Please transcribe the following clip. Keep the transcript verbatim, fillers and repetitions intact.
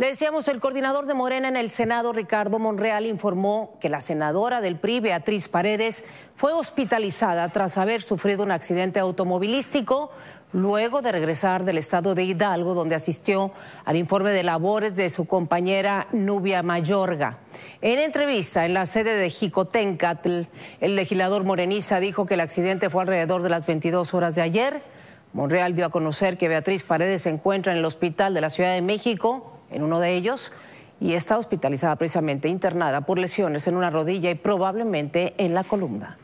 Le decíamos, el coordinador de Morena en el Senado, Ricardo Monreal, informó que la senadora del P R I, Beatriz Paredes, fue hospitalizada tras haber sufrido un accidente automovilístico luego de regresar del estado de Hidalgo, donde asistió al informe de labores de su compañera Nubia Mayorga. En entrevista en la sede de Jicotencatl, el legislador morenista dijo que el accidente fue alrededor de las veintidós horas de ayer. Monreal dio a conocer que Beatriz Paredes se encuentra en el hospital de la Ciudad de México, en uno de ellos, y está hospitalizada, precisamente internada por lesiones en una rodilla y probablemente en la columna.